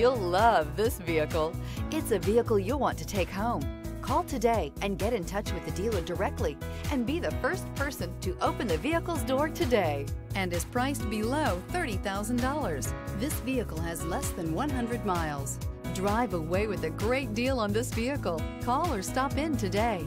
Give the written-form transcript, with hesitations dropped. You'll love this vehicle. It's a vehicle you'll want to take home. Call today and get in touch with the dealer directly and be the first person to open the vehicle's door today, and is priced below $30,000. This vehicle has less than 100 miles. Drive away with a great deal on this vehicle. Call or stop in today.